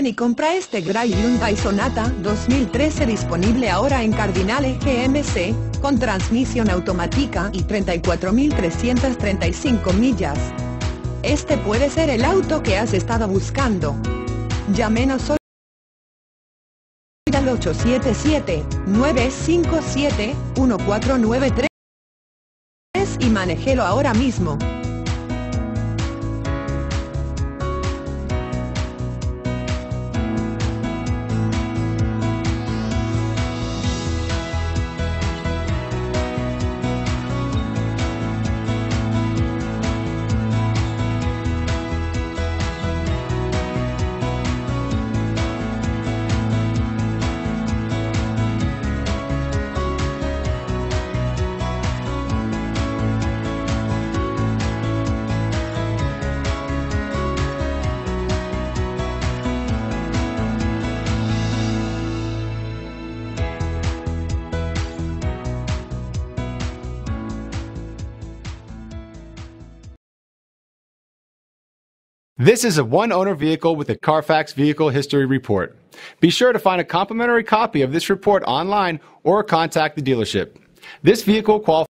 Ven y compra este gray Hyundai Sonata 2013 disponible ahora en Cardinal EGMC, con transmisión automática y 34.335 millas. Este puede ser el auto que has estado buscando. Llámenos hoy al 877-957-1493 y manéjelo ahora mismo. This is a one-owner vehicle with a CARFAX Vehicle History Report. Be sure to find a complimentary copy of this report online or contact the dealership. This vehicle qualifies